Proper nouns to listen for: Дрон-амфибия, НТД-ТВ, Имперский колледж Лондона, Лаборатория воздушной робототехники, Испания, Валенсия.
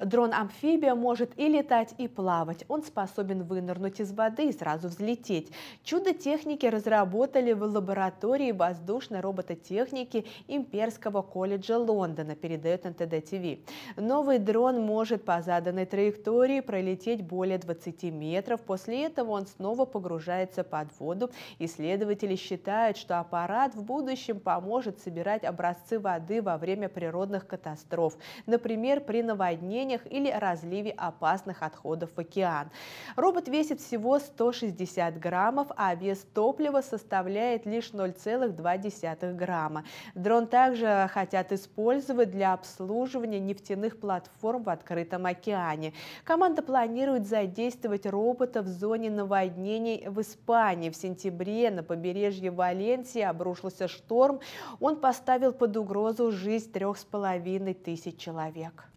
Дрон-амфибия может и летать, и плавать. Он способен вынырнуть из воды и сразу взлететь. Чудо техники разработали в лаборатории воздушной робототехники Имперского колледжа Лондона, передает НТД-ТВ. Новый дрон может по заданной траектории пролететь более 20 метров. После этого он снова погружается под воду. Исследователи считают, что аппарат в будущем поможет собирать образцы воды во время природных катастроф, например, при наводнениях или разливе опасных отходов в океан. Робот весит всего 160 граммов, а вес топлива составляет лишь 0,2 грамма. Дрон также хотят использовать для обслуживания нефтяных платформ в открытом океане. Команда планирует задействовать робота в зоне наводнений в Испании. В сентябре на побережье Валенсии обрушился шторм. Он поставил под угрозу жизнь 3,5 тысяч человек.